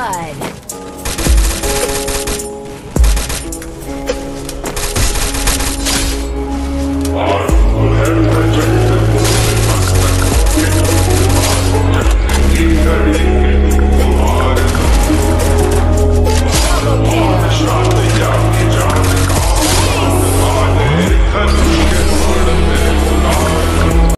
blood.